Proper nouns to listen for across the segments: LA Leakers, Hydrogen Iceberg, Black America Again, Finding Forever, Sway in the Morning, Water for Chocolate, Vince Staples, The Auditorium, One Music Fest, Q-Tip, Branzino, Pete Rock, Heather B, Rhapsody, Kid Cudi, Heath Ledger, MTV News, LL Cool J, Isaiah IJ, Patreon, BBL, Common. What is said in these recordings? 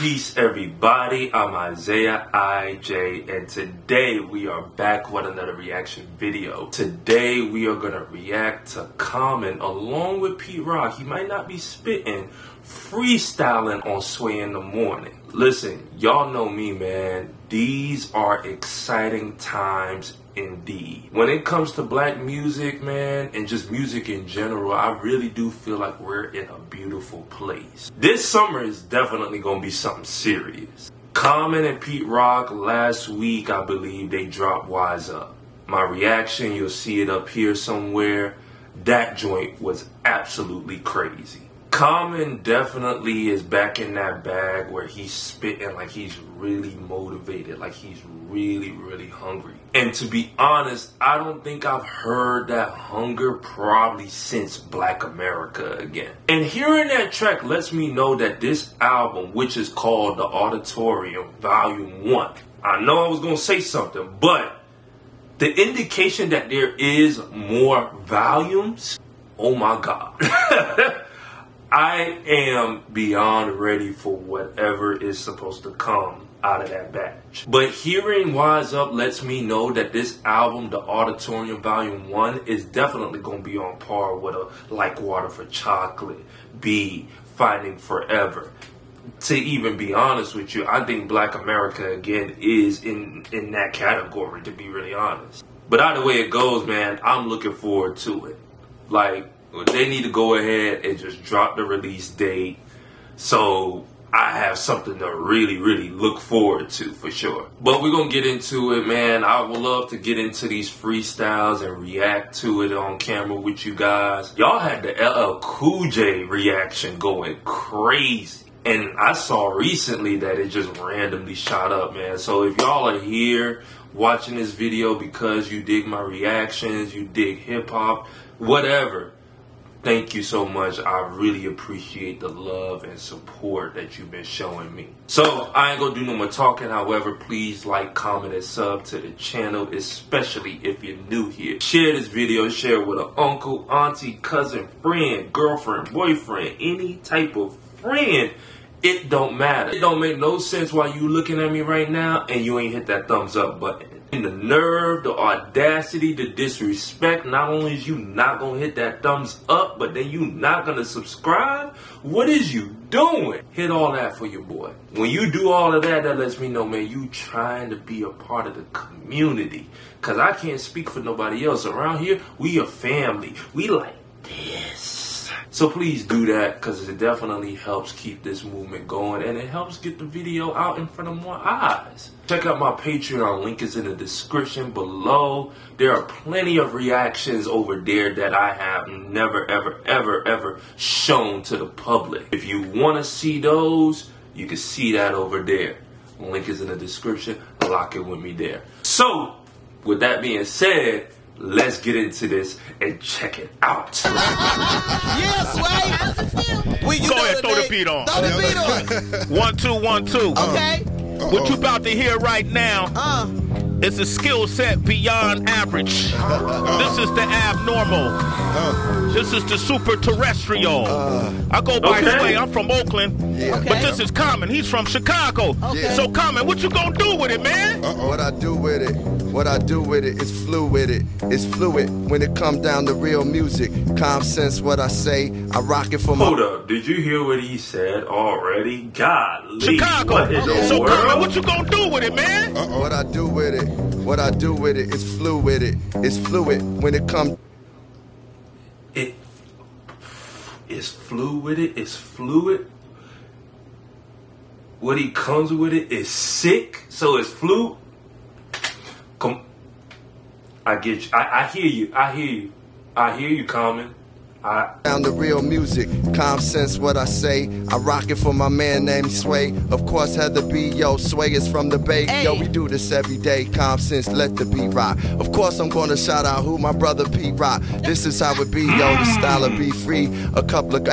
Peace, everybody. I'm Isaiah IJ, and today we are back with another reaction video. Today we are gonna react to Common along with Pete Rock. He might not be spitting, freestyling on Sway in the Morning. Listen, y'all know me, man. These are exciting times indeed. When it comes to black music, man, and just music in general, I really do feel like we're in a beautiful place. This summer is definitely gonna be something serious. Common and Pete Rock last week, I believe, they dropped Wise Up. My reaction, you'll see it up here somewhere. That joint was absolutely crazy. Common definitely is back in that bag where he's spitting like he's really motivated, like he's really hungry. And to be honest, I don't think I've heard that hunger probably since Black America Again. And hearing that track lets me know that this album, which is called The Auditorium Volume 1, I know I was gonna say something, but the indication that there is more volumes, oh my God. I am beyond ready for whatever is supposed to come out of that batch. But hearing Wise Up lets me know that this album, The Auditorium Volume 1, is definitely going to be on par with a like Water for Chocolate, B, Finding Forever. To even be honest with you, I think Black America Again is in that category, to be really honest. But either way it goes, man, I'm looking forward to it. Like, they need to go ahead and just drop the release date so I have something to really look forward to for sure. But we're gonna get into it, man. I would love to get into these freestyles and react to it on camera with you guys. Y'all had the LL Cool J reaction going crazy. And I saw recently that it just randomly shot up, man. So if y'all are here watching this video because you dig my reactions, you dig hip hop, whatever, thank you so much. I really appreciate the love and support that you've been showing me. So I ain't gonna do no more talking. However, please like, comment, and sub to the channel, especially if you're new here. Share this video, share it with an uncle, auntie, cousin, friend, girlfriend, boyfriend, any type of friend. It don't matter. It don't make no sense why you looking at me right now and you ain't hit that thumbs up button. And the nerve, the audacity, the disrespect, not only is you not gonna hit that thumbs up, but then you not gonna subscribe? What is you doing? Hit all that for your boy. When you do all of that, that lets me know, man, you trying to be a part of the community. Cause I can't speak for nobody else. Around here, we a family. We like this. So please do that, because it definitely helps keep this movement going, and it helps get the video out in front of more eyes. Check out my Patreon, link is in the description below. There are plenty of reactions over there that I have never, ever shown to the public. If you want to see those, you can see that over there. Link is in the description, lock it with me there. So, with that being said, let's get into this and check it out. Yes, wait. Well, go ahead, throw the beat on. Throw the beat on. 1, 2, 1, 2. Okay. What you about to hear right now is a skill set beyond average. This is the abnormal. This is the super terrestrial. I go by Sway. I'm from Oakland. Yeah. Okay. But this is Common. He's from Chicago. Okay. So Common, what you gonna do with it, man? What I do with it? What I do with it is fluid. It's fluid when it comes down to real music. Common sense, what I say, I rock it for my. Hold up, did you hear what he said already? God, Chicago. So Common, what you gonna do with it, man? What I do with it, what I do with it is fluid. It's fluid when it comes. It is fluid. It's fluid. What he comes with it is sick. So it's fluid. Come, I get you. I hear you. I hear you, Common. Down the real music, common sense what I say. I rock it for my man named Sway. Of course, Heather B. Yo, Sway is from the Bay. Hey. Yo, we do this every day. Common sense, let the beat rock. Of course, I'm gonna shout out who my brother Pete Rock. This is how it be, yo. The style of be free. A couple of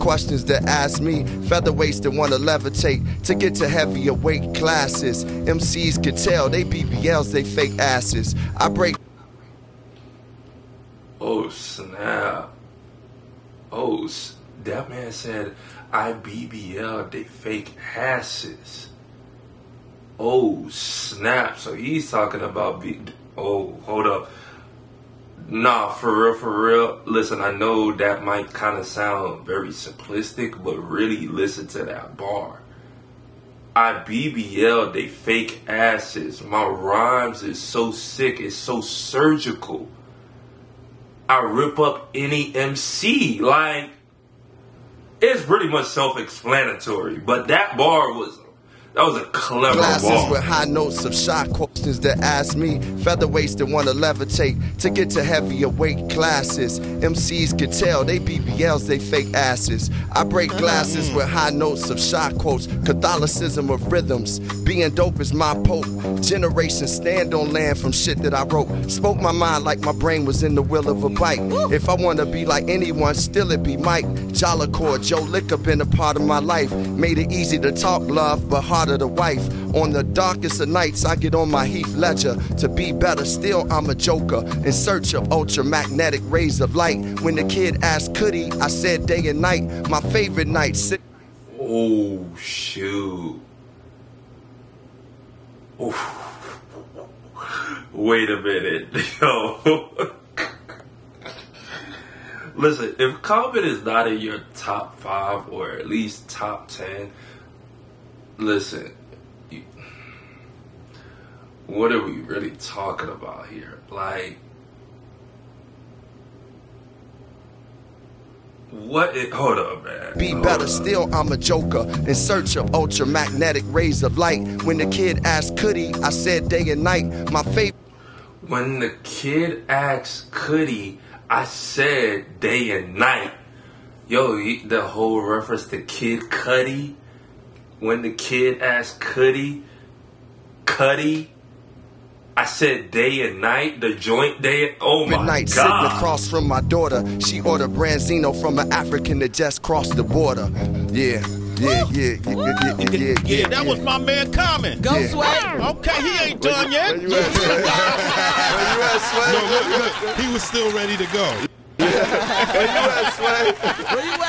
questions that ask me. Featherweights that wanna levitate to get to heavier weight classes. MCs can tell they BBLs, they fake asses. I break. Oh snap. Oh, that man said, I BBL'd they fake asses. Oh, snap. So he's talking about... Oh, hold up. Nah, for real, for real. Listen, I know that might kind of sound very simplistic, but really listen to that bar. I BBL'd they fake asses. My rhymes is so sick. It's so surgical. I rip up any MC. Like, it's pretty much self-explanatory. But that bar was... That was a clever Glasses ball. With high notes of shy questions that ask me. Featherweights that want to levitate to get to heavier weight classes. MCs could tell they BBLs, they fake asses. I break glasses with high notes of shy quotes. Catholicism of rhythms. Being dope is my pope. Generations stand on land from shit that I wrote. Spoke my mind like my brain was in the wheel of a bike. If I want to be like anyone, still it be Mike. Jollicore, Joe Liquor been a part of my life. Made it easy to talk love, but hard of the wife. On the darkest of nights, I get on my Heath Ledger to be better. Still, I'm a joker in search of ultramagnetic rays of light. When the kid asked Cudi, I said day and night. My favorite night. Oh shoot! Oof. Wait a minute, yo. Listen, if Common is not in your top 5 or at least top 10. Listen, what are we really talking about here? Like, what is, hold up, man. Be better, still I'm a joker in search of ultramagnetic rays of light. When the kid asked Cudi, I said day and night. My favorite. When the kid asked Cudi, I said day and night. Yo, the whole reference to Kid Cudi. When the kid asked Cudi, I said day and night, the joint day. Oh my Midnight, God. Sitting across from my daughter, she ordered Branzino from an African that just crossed the border. Yeah, that was my man Common. Go Sway. Okay, he ain't done yet. Where you at, Sway? No, he was still ready to go.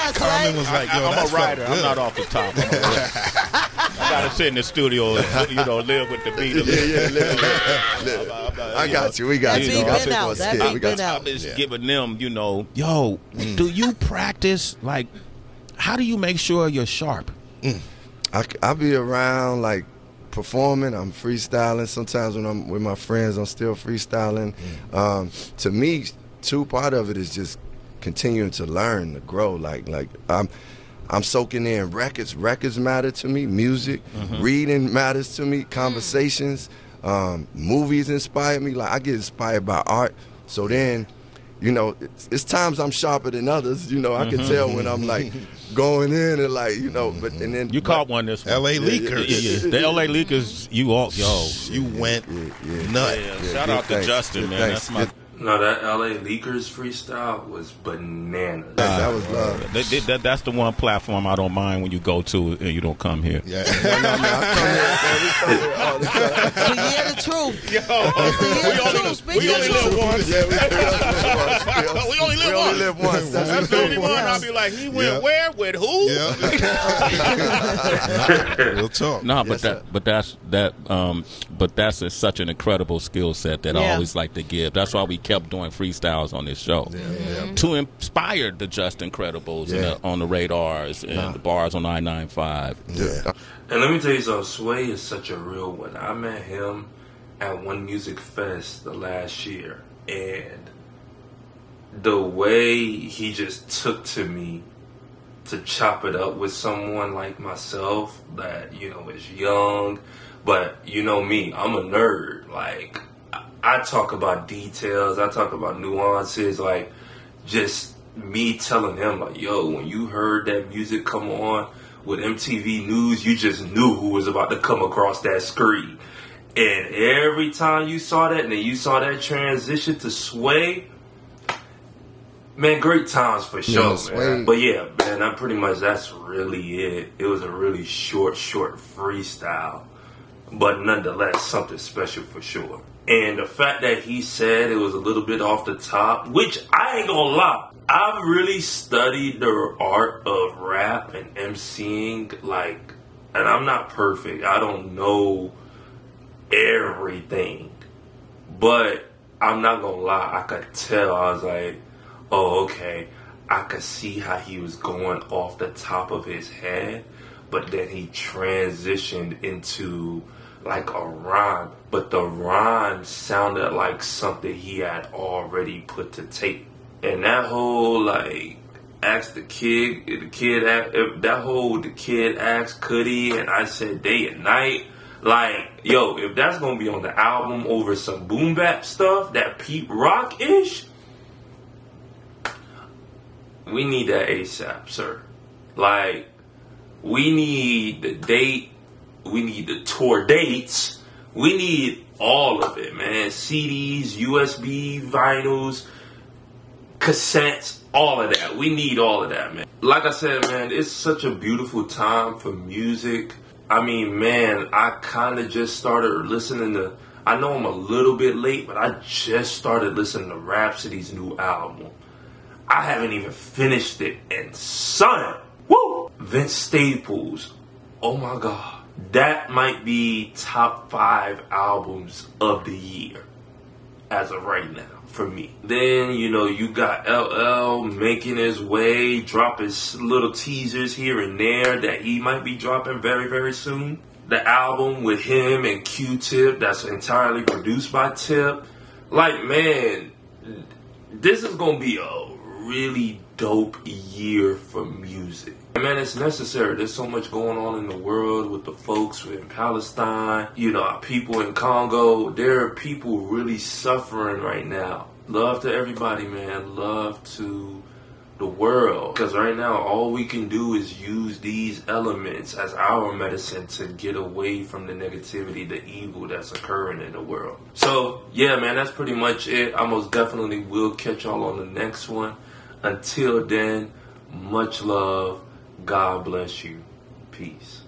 Common was like, yo, I'm a writer. I'm not off the top. I gotta sit in the studio and, you know, live with the beat. I got you. We got you. I'm just giving them, you know, yo, do you practice? Like, how do you make sure you're sharp? I be around, like, performing. I'm freestyling. Sometimes when I'm with my friends, I'm still freestyling. To me, part of it is just continuing to learn, to grow. Like I'm soaking in records. Records matter to me. Music, reading matters to me. Conversations, movies inspire me. Like I get inspired by art. So then, you know, it's times I'm sharper than others. You know, I can tell when I'm like going in and like, you know. But and then you caught one this LA Leakers. The LA Leakers. You all, yo, you went nuts. Shout out to Justin, man. That's my. No, that LA Leakers freestyle was bananas. That was love. That's the one platform I don't mind when you go to and you don't come here. Yeah, the truth. Yo, we only live once. We only live once. That's the only one. I'll be like, he went where with who? Real talk. No, but that's such an incredible skill set that I always like to give. That's why we kept doing freestyles on this show to inspire the Just Incredibles and the On the Radars and the bars on I-95. Yeah. And let me tell you something, Sway is such a real one. I met him at One Music Fest the last year, and the way he just took to me to chop it up with someone like myself that, you know, is young, but you know me, I'm a nerd. Like, I talk about details, I talk about nuances, like just me telling him like, yo, when you heard that music come on with MTV News, you just knew who was about to come across that screen. And every time you saw that and then you saw that transition to Sway, man, great times for sure, man. But yeah, man, I'm pretty much, that's really it. It was a really short freestyle, but nonetheless, something special for sure. And the fact that he said it was a little bit off the top, which I ain't gonna lie, I've really studied the art of rap and emceeing, like, and I'm not perfect. I don't know everything, but I'm not gonna lie, I could tell. I was like, oh, okay, I could see how he was going off the top of his head, but then he transitioned into like a rhyme, but the rhyme sounded like something he had already put to tape. And that whole, like, ask the kid asked Cudi, and I said day and night. Like, yo, if that's gonna be on the album over some boom bap stuff, that Pete Rock ish, we need that ASAP, sir. Like, we need the date, we need the tour dates, we need all of it, man. CDs, USB, vinyls, cassettes, all of that. We need all of that, man. Like I said, man, it's such a beautiful time for music. I mean, man, I kind of just started listening to, I know I'm a little bit late, but I just started listening to Rhapsody's new album. I haven't even finished it, and son, woo! Vince Staples, oh my God. That might be top 5 albums of the year, as of right now, for me. Then, you know, you got LL making his way, dropping little teasers here and there that he might be dropping very, very soon. The album with him and Q-Tip that's entirely produced by Tip. Like, man, this is gonna be a really dope year for music. And man, it's necessary. There's so much going on in the world with the folks in Palestine, you know, our people in Congo. There are people really suffering right now. Love to everybody, man. Love to the world. Because right now, all we can do is use these elements as our medicine to get away from the negativity, the evil that's occurring in the world. So, yeah, man, that's pretty much it. I most definitely will catch y'all on the next one. Until then, much love. God bless you. Peace.